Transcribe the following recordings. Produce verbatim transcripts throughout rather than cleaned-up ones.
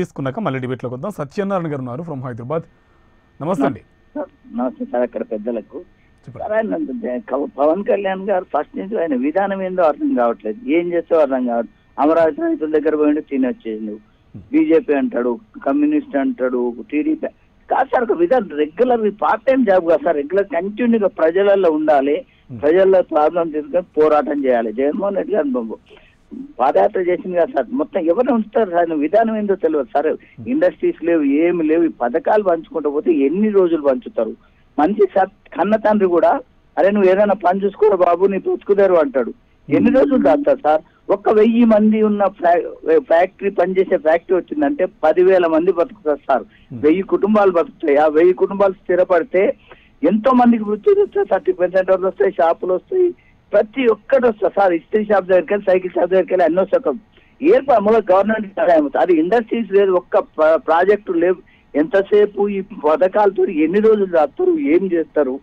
తీసుకున్నాక మళ్ళీ డిబేట్లోకి వద్దాం. సత్యనారాయణ గారు ఉన్నారు ఫ్రమ్ హైదరాబాద్. నమస్తే అండి. నమస్తే సార్. అక్కడ పెద్దలకు పవన్ కళ్యాణ్ గారు ఫస్ట్ నుంచి ఆయన విధానం ఏందో అర్థం కావట్లేదు, ఏం చేస్తే అర్థం కావట్లేదు. అమరావతి రైతుల దగ్గర పోయిండు, తిని వచ్చేసిండు. బీజేపీ అంటాడు, కమ్యూనిస్ట్ అంటాడు, టీడీపీ కాదు సార్. ఒక విధానం రెగ్యులర్ పార్ట్ టైం జాబ్ కాదు సార్, రెగ్యులర్ కంటిన్యూగా ప్రజలలో ఉండాలి, ప్రజల్లో ప్రాబ్లం తీసుకొని పోరాటం చేయాలి. జగన్మోహన్ రెడ్డి గారు బాబు పాదయాత్ర చేసింది కదా సార్, మొత్తం ఎవరు ఉంచుతారు సార్? విధానం ఏందో తెలియదు సార్. ఇండస్ట్రీస్ లేవు, ఏమి లేవు. ఈ పథకాలు పంచుకుంటూ పోతే ఎన్ని రోజులు పంచుతారు? మంచి కన్న తండ్రి కూడా అరే నువ్వు ఏదైనా పని చూసుకోరా బాబు, నీ బతుకుదారు అంటాడు. ఎన్ని రోజులు దాస్తారు సార్? ఒక్క వెయ్యి మంది ఉన్న ఫ్యాక్టరీ పనిచేసే ఫ్యాక్టరీ వచ్చిందంటే పదివేల మంది బతుకుతారు సార్. వెయ్యి కుటుంబాలు బతుకుతాయి. ఆ వెయ్యి కుటుంబాలు స్థిరపడితే ఎంతో మందికి వృత్తి వస్తాయి సార్. టిఫిన్ సెంటర్లు వస్తాయి, షాపులు వస్తాయి, ప్రతి ఒక్కటి వస్తా సార్. ఇస్త్రీ షాప్ దగ్గరికి వెళ్ళి, సైకిల్ షాప్ దగ్గరికి వెళ్ళి అన్ని వస్తా. ఏర్పాటు మూల గవర్నమెంట్ అది ఇండస్ట్రీస్ లేదు, ఒక్క ప్రాజెక్టు లేవు. ఎంతసేపు ఈ పథకాలతో ఎన్ని రోజులు రాస్తారు? ఏం చేస్తారు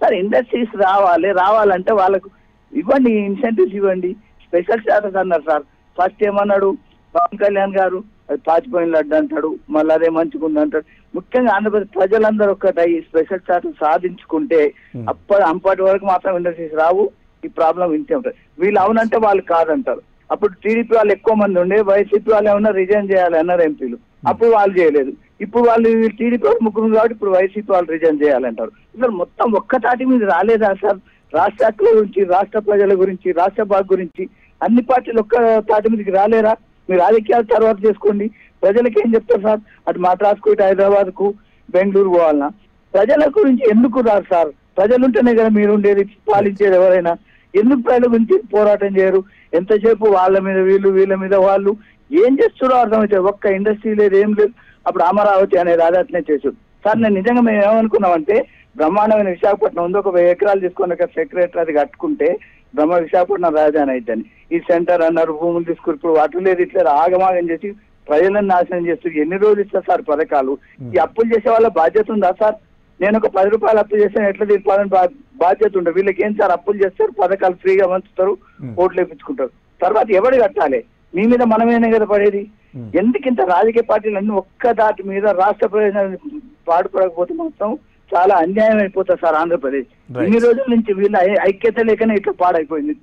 సార్? ఇండస్ట్రీస్ రావాలి. రావాలంటే వాళ్ళకు ఇవ్వండి, ఇన్సెంటివ్స్ ఇవ్వండి. స్పెషల్ స్టాటస్ అన్నారు సార్. ఫస్ట్ ఏమన్నాడు పవన్ కళ్యాణ్ గారు? అది పాచిపోయిన లడ్డు అంటాడు, మళ్ళీ అదే మంచిగా ఉంది అంటాడు. ముఖ్యంగా ఆంధ్రప్రదేశ్ ప్రజలందరూ ఒక్కటై స్పెషల్ స్టాటస్ సాధించుకుంటే అప్పటి అంపటి వరకు మాత్రం ఇండస్ట్రీస్ రావు, ఈ ప్రాబ్లం ఇంతే ఉంటారు. వీళ్ళు అవునంటే వాళ్ళు కాదంటారు. అప్పుడు టీడీపీ వాళ్ళు ఎక్కువ మంది ఉండే, వైసీపీ వాళ్ళు ఏమన్నా రిజైన్ చేయాలి అన్నారు ఎంపీలు, అప్పుడు వాళ్ళు చేయలేదు. ఇప్పుడు వాళ్ళు టీడీపీ వాళ్ళు ముగ్గురు కాబట్టి ఇప్పుడు వైసీపీ వాళ్ళు రిజైన్ చేయాలంటారు. ఇక్కడ మొత్తం ఒక్కతాటి మీద రాలేదా సార్? రాష్ట్ర హక్కుల గురించి, రాష్ట్ర ప్రజల గురించి, రాష్ట్ర బాగు గురించి అన్ని పార్టీలు ఒక్క తాటి మీదకి రాలేరా? మీరు రాజకీయాలు తర్వాత చేసుకోండి, ప్రజలకు ఏం చెప్తారు సార్? అటు మద్రాసుకు, ఇటు హైదరాబాద్ కు, బెంగళూరు పోవాలన్నా ప్రజల గురించి ఎందుకు రారు సార్? ప్రజలుంటేనే కదా మీరు ఉండేది, పాలించేది ఎవరైనా. ఎందుకు ప్రజల గురించి పోరాటం చేయరు? ఎంతసేపు వాళ్ళ మీద వీళ్ళు, వీళ్ళ మీద వాళ్ళు. ఏం చేస్తున్నారో అర్థమైతే ఒక్క ఇండస్ట్రీ లేదు, ఏం లేదు. అప్పుడు అమరావతి అనేది అదట్నే చేశారు సార్. నేను నిజంగా మేము ఏమనుకున్నామంటే బ్రహ్మాండమైన విశాఖపట్నం ఉంది, ఒక వెయ్యి ఎకరాలు తీసుకొని ఒక సెక్రటరీ అది కట్టుకుంటే బ్రహ్మ విశాఖపట్నం రాజధాని అయిద్దని. ఈ సెంటర్ అన్నారు, భూములు తీసుకుని ఇప్పుడు అటు లేదు ఇట్లేదు, ఆగమాగం చేసి ప్రజలను నాశనం చేస్తూ ఎన్ని రోజులు ఇస్తారు సార్ పథకాలు? ఈ అప్పులు చేసే వాళ్ళ బాధ్యత ఉందా సార్? నేను ఒక పది రూపాయలు అప్పు చేస్తాను, ఎట్లా తీర్పాలని బాధ్యత ఉండదు. వీళ్ళకి ఏం సార్ అప్పులు చేస్తారు, పథకాలు ఫ్రీగా పంచుతారు, ఓట్లు వేపించుకుంటారు. తర్వాత ఎవరు కట్టాలి? మీ మీద మనమేనే కదా పడేది. ఎందుకింత రాజకీయ పార్టీలు అన్ని ఒక్క దాటి మీద రాష్ట్ర ప్రయోజనాన్ని పాడుపడకపోతే మాత్రం చాలా అన్యాయం అయిపోతుంది సార్ ఆంధ్రప్రదేశ్. ఎన్ని రోజుల నుంచి వీళ్ళ ఐక్యత లేకనే ఇట్లా పాడైపోయింది.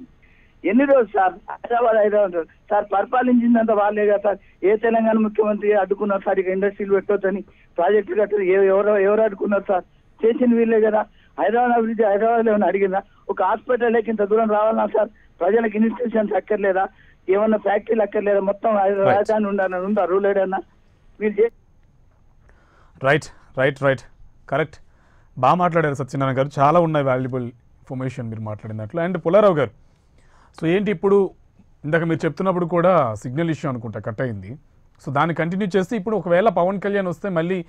ఎన్ని రోజులు సార్? హైదరాబాద్ హైదరాబాద్ సార్ పరిపాలించిందంతా వాళ్ళే కదా సార్. ఏ తెలంగాణ ముఖ్యమంత్రి అడ్డుకున్నారు సార్? ఇక ఇండస్ట్రీలు పెట్టొద్దని ప్రాజెక్టులు కట్టారు, ఎవరో ఎవరు అడ్డుకున్నారు సార్? చేసిన వీళ్ళే కదా. హైదరాబాద్ అభివృద్ధి హైదరాబాద్ ఏమైనా అడిగిందా? ఒక హాస్పిటల్ లేక ఇంత దూరం రావాలన్నా సార్? ప్రజలకు ఇన్స్టిట్యూషన్స్ అక్కర్లేదా? ఏమన్నా ఫ్యాక్టరీలు అక్కర్లేదా? మొత్తం రాజధాని ఉండాలని ఉందా? రూల్ ఏడన్నా మీరు? Right right right correct. బాగా మాట్లాడారు సత్యనారాయణ గారు. చాలా ఉన్నాయి వాల్యుబుల్ ఇన్ఫర్మేషన్ మీరు మాట్లాడినట్లు. అండ్ పుల్లారావు గారు, సో ఏంటి ఇప్పుడు ఇందాక మీరు చెప్తున్నప్పుడు కూడా సిగ్నల్ ఇష్యూ అనుకుంటా కట్ అయింది. సో దాన్ని కంటిన్యూ చేస్తే ఇప్పుడు ఒకవేళ పవన్ కళ్యాణ్ వస్తే మళ్ళీ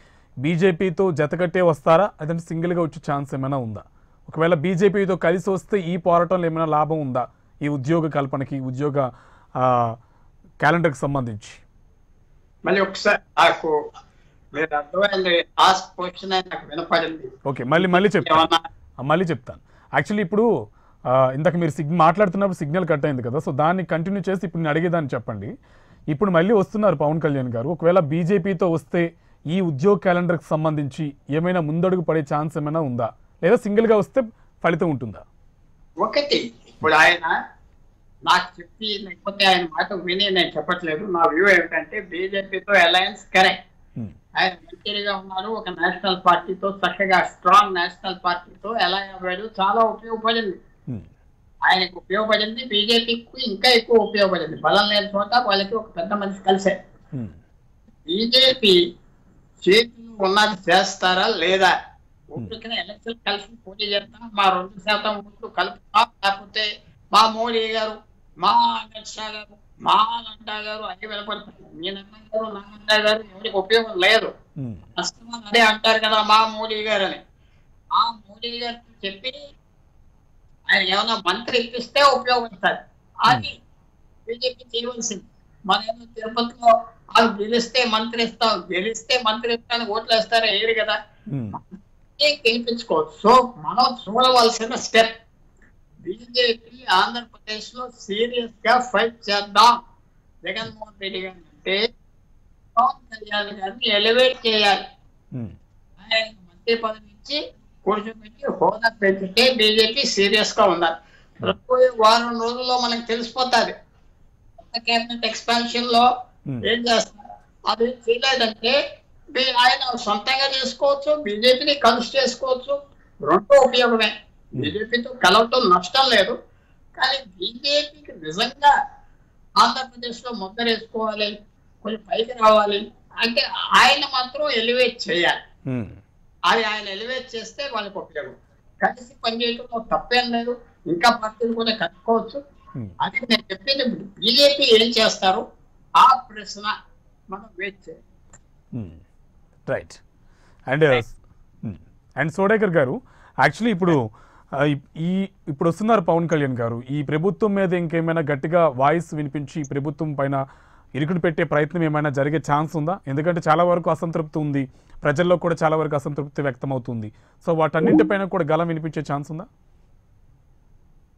బీజేపీతో జతకట్టే వస్తారా, అదంటే సింగిల్గా వచ్చే ఛాన్స్ ఏమైనా ఉందా? ఒకవేళ బీజేపీతో కలిసి వస్తే ఈ పోరాటంలో ఏమైనా లాభం ఉందా ఈ ఉద్యోగ కల్పనకి, ఉద్యోగ క్యాలెండర్కి సంబంధించి? మళ్ళీ ఒకసారి నాకు మీరు అర్థమైంది లాస్ట్ క్వశ్చన్ నాకు వినపడింది. ఓకే, మళ్ళీ మళ్ళీ చెప్తాను మళ్ళీ చెప్తాను యాక్చువల్లీ ఇప్పుడు ఇందాక మీరు సిగ్ మాట్లాడుతున్నప్పుడు సిగ్నల్ కట్ అయింది కదా, సో దాన్ని కంటిన్యూ చేసి ఇప్పుడు నేను అడిగేదాన్ని చెప్పండి. ఇప్పుడు మళ్ళీ వస్తున్నారు పవన్ కళ్యాణ్ గారు, ఒకవేళ బీజేపీతో వస్తే ఈ ఉద్యోగ క్యాలెండర్కి సంబంధించి ఏమైనా ముందడుగు పడే ఛాన్స్ ఏమైనా ఉందా, లేదా సింగిల్గా వస్తే ఫలితం ఉంటుందా? ఒకటి, ఇప్పుడు ఆయన నాకు చెప్పి లేకపోతే ఆయన మాట విని నేను చెప్పట్లేదు. నా వ్యూ ఏమిటంటే బీజేపీతో అలయన్స్ కరెక్ట్. ఆయన మంత్రిగా ఉన్నారు, ఒక నేషనల్ పార్టీతో చక్కగా స్ట్రాంగ్ నేషనల్ పార్టీతో అలయన్స్ అవ్వడం చాలా ఉపయోగపడింది. ఆయనకు ఉపయోగపడింది, బీజేపీకి ఇంకా ఎక్కువ ఉపయోగపడింది. బలం లేని చోట వాళ్ళకి ఒక పెద్ద మనిషి కలిసే. బీజేపీ చేతులు ఉన్నది చేస్తారా లేదా? ఓట్లు కింద ఎలక్షన్ కలిసి పోటీ చేస్తాం, మా రెండు శాతం ఓట్లు కలుపుతాం, లేకపోతే మా మోడీ గారు, మా అమిత్ షా గారు, మా నడ్డా గారు అన్ని వినపడతారు. మీ నడ్డా గారు, నా నడ్డా గారు ఎవరికి ఉపయోగం లేదు. కష్టమని అదే అంటారు కదా మా మోడీ గారు అని. మా మోడీ గారు చెప్పి ఆయన ఏమైనా మంత్రి ఇప్పిస్తే ఉపయోగపడతారు. అది బీజేపీ చేయవలసింది. మరేమో తిరుపతిలో వాళ్ళు గెలిస్తే మంత్రి ఇస్తాం, గెలిస్తే మంత్రి ఇస్తాను ఓట్లు వేస్తారా? ఏది కదా గెలిపించుకోవచ్చు. సో మనం చూడవలసిన స్టెప్, బీజేపీ ఆంధ్రప్రదేశ్ లో సీరియస్ గా ఫైట్ చేద్దాం జగన్మోహన్ రెడ్డి గారు అంటే పవన్ కళ్యాణ్ గారిని ఎలివేట్ చేయాలి. ఆయన మంత్రి పదవి ఇచ్చి కూర్చోబెట్టి హోదా పెంచుతే బీజేపీ సీరియస్ గా ఉన్నారు. రాబోయే వారం రోజుల్లో మనకు తెలిసిపోతాది కేబినెట్ ఎక్స్పాన్షన్ లో ఏం చేస్తారు. అది చేయలేదంటే ఆయన సొంతంగా చేసుకోవచ్చు, బీజేపీని కలుసు చేసుకోవచ్చు. రెండో ఉపయోగమే, బీజేపీతో కలవటం నష్టం లేదు. కానీ బీజేపీకి నిజంగా ఆంధ్రప్రదేశ్ లో ముద్ర వేసుకోవాలి, కొంచెం పైకి రావాలి అంటే ఆయన మాత్రం ఎలివేట్ చేయాలి. అది ఆయన ఎలివేట్ చేస్తే వాళ్ళకి ఉపయోగం. కలిసి పనిచేయడంలో తప్పేం లేదు, ఇంకా పార్టీలు కూడా కట్టుకోవచ్చు. అది నేను చెప్పేది బీజేపీ ఏం చేస్తారు ఆ ప్రశ్న మనం వెయిట్ చేయాలి. రైట్. అండ్ అండ్ సోడేకర్ గారు, యాక్చువల్లీ ఇప్పుడు ఈ ఇప్పుడు వస్తున్నారు పవన్ కళ్యాణ్ గారు, ఈ ప్రభుత్వం మీద ఇంకేమైనా గట్టిగా వాయిస్ వినిపించి ప్రభుత్వం పైన ఇరుకుడు పెట్టే ప్రయత్నం ఏమైనా జరిగే ఛాన్స్ ఉందా? ఎందుకంటే చాలా వరకు అసంతృప్తి ఉంది, ప్రజల్లో కూడా చాలా వరకు అసంతృప్తి వ్యక్తం అవుతుంది. సో వాటన్నింటిపైన కూడా గలం వినిపించే ఛాన్స్ ఉందా?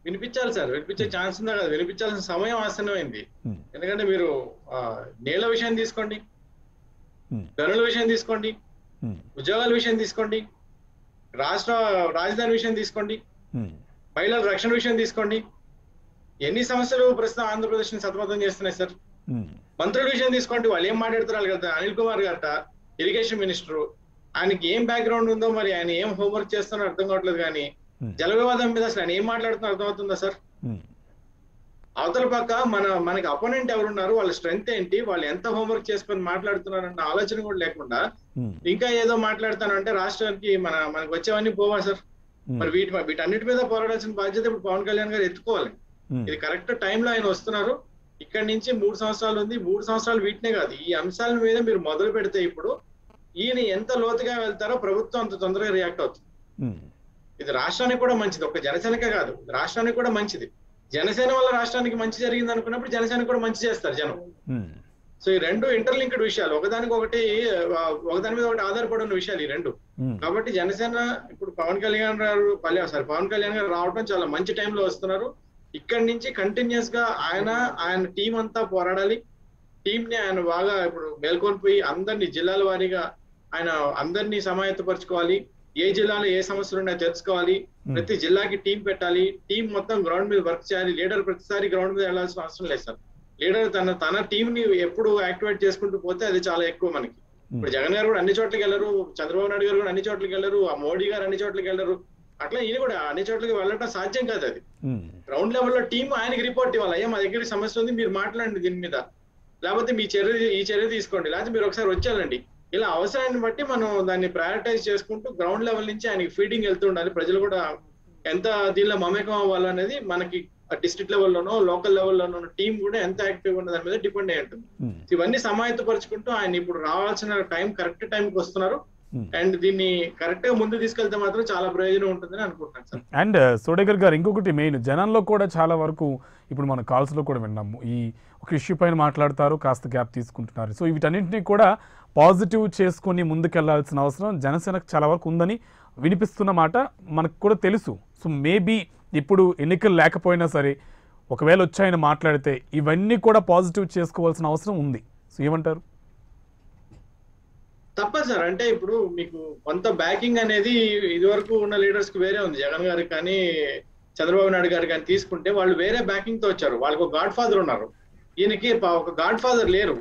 వినిపించాలి సార్, వినిపించే ఛాన్స్ ఉందా కదా, వినిపించాల్సిన సమయం ఆసన్నమైంది. ఎందుకంటే మీరు నేల విషయం తీసుకోండి, ధనుల విషయం తీసుకోండి, ఉద్యోగాల విషయం తీసుకోండి, రాష్ట్ర రాజధాని విషయం తీసుకోండి, మహిళల రక్షణ విషయం తీసుకోండి, ఎన్ని సమస్యలు ప్రస్తుతం ఆంధ్రప్రదేశ్ ని సతమతం చేస్తున్నాయి సార్. మంత్రుల విషయం తీసుకోండి, వాళ్ళు ఏం మాట్లాడుతున్నారు కదా. అనిల్ కుమార్ గారట ఇరిగేషన్ మినిస్టర్, ఆయనకి ఏం బ్యాక్గ్రౌండ్ ఉందో, మరి ఆయన ఏం హోంవర్క్ చేస్తున్నారో అర్థం కావట్లేదు. కానీ జల వివాదం మీద అసలు ఆయన ఏం మాట్లాడుతున్నా అర్థమవుతుందా సార్? అవతల పక్క మన మనకి అపోనెంట్ ఎవరున్నారు, వాళ్ళ స్ట్రెంగ్త్ ఏంటి, వాళ్ళు ఎంత హోంవర్క్ చేసుకొని మాట్లాడుతున్నారన్న ఆలోచన కూడా లేకుండా ఇంకా ఏదో మాట్లాడుతానంటే రాష్ట్రానికి మన మనకు వచ్చేవన్నీ పోవా సార్? మరి వీటి వీటన్నిటి మీద పోరాడాల్సిన బాధ్యత ఇప్పుడు పవన్ కళ్యాణ్ గారు ఎత్తుకోవాలి. ఇది కరెక్ట్ టైంలో ఆయన వస్తున్నారు. ఇక్కడి నుంచి మూడు సంవత్సరాలు ఉంది, మూడు సంవత్సరాలు వీటినే కాదు ఈ అంశాల మీద మీరు మొదలు పెడితే ఇప్పుడు ఈయన ఎంత లోతుగా వెళ్తారో ప్రభుత్వం అంత తొందరగా రియాక్ట్ అవుతుంది. ఇది రాష్ట్రానికి కూడా మంచిది, ఒక జనసేనకే కాదు రాష్ట్రానికి కూడా మంచిది. జనసేన వల్ల రాష్ట్రానికి మంచి జరిగింది అనుకున్నప్పుడు జనసేన కూడా మంచి చేస్తారు జనం. సో ఈ రెండు ఇంటర్లింక్డ్ విషయాలు, ఒకదానికి ఒకటి ఒకదాని మీద ఒకటి ఆధారపడిన విషయాలు ఈ రెండు. కాబట్టి జనసేన ఇప్పుడు పవన్ కళ్యాణ్ గారు సారీ పవన్ కళ్యాణ్ గారు రావడం చాలా మంచి టైంలో వస్తున్నారు. ఇక్కడి నుంచి కంటిన్యూస్ గా ఆయన ఆయన టీం అంతా పోరాడాలి. టీమ్ ని ఆయన బాగా ఇప్పుడు మేల్కొనిపోయి అందరినీ జిల్లాల వారీగా ఆయన అందరినీ సమాయత్తపరచుకోవాలి. ఏ జిల్లాలో ఏ సమస్యలు ఉన్నాయో తెలుసుకోవాలి. ప్రతి జిల్లాకి టీం పెట్టాలి. టీం మొత్తం గ్రౌండ్ మీద వర్క్ చేయాలి. లీడర్ ప్రతిసారి గ్రౌండ్ మీద వెళ్లాల్సిన అవసరం లేదు సార్. లీడర్ తన తన టీం ని ఎప్పుడు యాక్టివేట్ చేసుకుంటూ పోతే అది చాలా ఎక్కువ మనకి. ఇప్పుడు జగన్ గారు కూడా అన్ని చోట్లకి వెళ్ళరు, చంద్రబాబు నాయుడు గారు కూడా అన్ని చోట్లకి వెళ్ళరు, ఆ మోడీ గారు అన్ని చోట్లకి వెళ్ళరు. అట్లా ఈయన కూడా అన్ని చోట్లకి వెళ్ళటం సాధ్యం కాదు. అది గ్రౌండ్ లెవెల్లో టీం ఆయనకి రిపోర్ట్ ఇవ్వాలి. అయ్యా మా దగ్గర సమస్య ఉంది, మీరు మాట్లాడండి దీని మీద, లేకపోతే మీ చర్య ఈ చర్య తీసుకోండి, లేకపోతే మీరు ఒకసారి వచ్చేయాలండి. ఇలా అవసరాన్ని బట్టి మనం దాన్ని ప్రయారిటైజ్ చేసుకుంటూ గ్రౌండ్ లెవెల్ నుంచి ఆయనకి ఫీడింగ్ వెళ్తూ ఉండాలి. ప్రజలు కూడా ఎంత దీనిలో మమేకం అవ్వాలనేది మనకి డిస్ట్రిక్ట్ లెవెల్లోనో లోకల్ లెవెల్లోనో టీం కూడా ఎంత యాక్టివ్గా ఉన్న దాని మీద డిపెండ్ అయి ఉంటుంది. ఇవన్నీ సమాయత్తపరుచుకుంటూ ఆయన ఇప్పుడు రావాల్సిన టైం కరెక్ట్ టైంకి వస్తున్నారు. అండ్ దీన్ని కరెక్ట్ గా ముందు తీసుకెళ్తే మాత్రం చాలా ప్రయోజనం ఉంటుందని అనుకుంటున్నాను సార్. అండ్ సోడేకర్ గారు, ఇంకొకటి మెయిన్ జనంలో కూడా చాలా వరకు ఇప్పుడు మన కాల్స్ లో కూడా విన్నాము, ఈ ఒక ఇష్యూ పైన మాట్లాడతారు, కాస్త గ్యాప్ తీసుకుంటున్నారు. సో వీటన్నింటినీ కూడా పాజిటివ్ చేసుకుని ముందుకెళ్లాల్సిన అవసరం జనసేనకు చాలా వరకు ఉందని వినిపిస్తున్న మాట మనకు కూడా తెలుసు. సో మేబీ ఇప్పుడు ఎన్నికలు లేకపోయినా సరే ఒకవేళ వచ్చి ఆయన మాట్లాడితే ఇవన్నీ కూడా పాజిటివ్ చేసుకోవాల్సిన అవసరం ఉంది. సో ఏమంటారు? తప్పదు సార్. అంటే ఇప్పుడు మీకు కొంత బ్యాకింగ్ అనేది ఇదివరకు ఉన్న లీడర్స్ కి వేరే ఉంది. జగన్ గారికి కానీ చంద్రబాబు నాయుడు గారు కానీ తీసుకుంటే వాళ్ళు వేరే బ్యాకింగ్ తో వచ్చారు. వాళ్ళకి ఒక గాడ్ ఫాదర్ ఉన్నారు, ఈయనకి ఒక గాడ్ ఫాదర్ లేరు.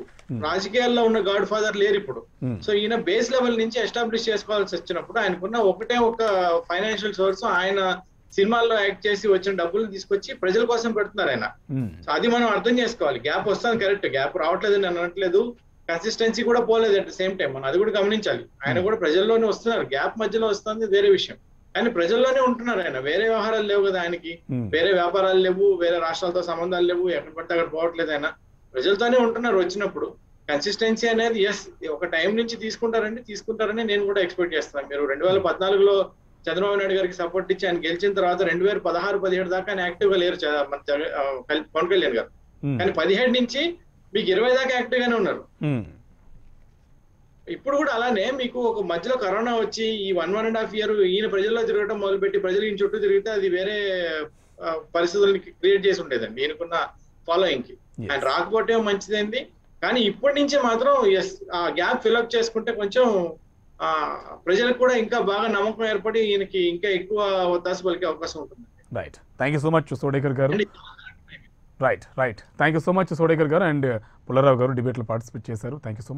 రాజకీయాల్లో ఉన్న గాడ్ ఫాదర్ లేరు ఇప్పుడు. సో ఈయన బేస్ లెవెల్ నుంచి ఎస్టాబ్లిష్ చేసుకోవాల్సి వచ్చినప్పుడు ఆయనకున్న ఒకటే ఒక ఫైనాన్షియల్ సోర్స్, ఆయన సినిమాల్లో యాక్ట్ చేసి వచ్చిన డబ్బులు తీసుకొచ్చి ప్రజల కోసం పెడుతున్నారు ఆయన. సో అది మనం అర్థం చేసుకోవాలి. గ్యాప్ వస్తాను కరెక్ట్, గ్యాప్ రావట్లేదు నేను అనట్లేదు, కన్సిస్టెన్సీ కూడా పోలేదు. అట్ ద సేమ్ టైం మనం అది కూడా గమనించాలి. ఆయన కూడా ప్రజల్లోనే వస్తున్నారు, గ్యాప్ మధ్యలో వస్తుంది వేరే విషయం, ఆయన ప్రజల్లోనే ఉంటున్నారు. ఆయన వేరే వ్యవహారాలు లేవు కదా ఆయనకి, వేరే వ్యాపారాలు లేవు, వేరే రాష్ట్రాలతో సంబంధాలు లేవు, ఎక్కడ పడితే అక్కడ పోవట్లేదు. ఆయన ప్రజలతోనే ఉంటున్నారు. వచ్చినప్పుడు కన్సిస్టెన్సీ అనేది ఎస్ ఒక టైం నుంచి తీసుకుంటారండి, తీసుకుంటారని నేను కూడా ఎక్స్పెక్ట్ చేస్తున్నాను. మీరు రెండు వేల పద్నాలుగులో చంద్రబాబు నాయుడు గారికి సపోర్ట్ ఇచ్చి ఆయన గెలిచిన తర్వాత రెండు వేల పదహారు పదిహేడు దాకా ఆయన యాక్టివ్ గా లేరు పవన్ కళ్యాణ్ గారు. కానీ పదిహేడు నుంచి మీకు ఇరవై దాకా యాక్టివ్ గానే ఉన్నారు. ఇప్పుడు కూడా అలానే మీకు ఒక మధ్యలో కరోనా వచ్చి ఈ one one and half year ఈయన ప్రజల్లో తిరగడం మొదలుపెట్టి ప్రజలు ఈయన చుట్టూ తిరిగితే అది వేరే పరిస్థితులకి క్రియేట్ చేసి ఉండేదండి ఈయనకున్న ఫాలోయింగ్ కి. ఆయన రాకపోవటం మంచిదైంది, కానీ ఇప్పటి నుంచే మాత్రం ఆ గ్యాప్ ఫిల్అప్ చేసుకుంటే కొంచెం ఆ ప్రజలకు కూడా ఇంకా బాగా నమ్మకం ఏర్పడి ఈయనకి ఇంకా ఎక్కువ అవకాశ పలికే అవకాశం ఉంటుంది. Right, thank you so much Sodekar గారు. Right right thank you so much Sodekar గారు అండ్ పుల్లారావు గారు డిబేట్లో పార్టిసిపేట్ చేశారు. Thank you so much.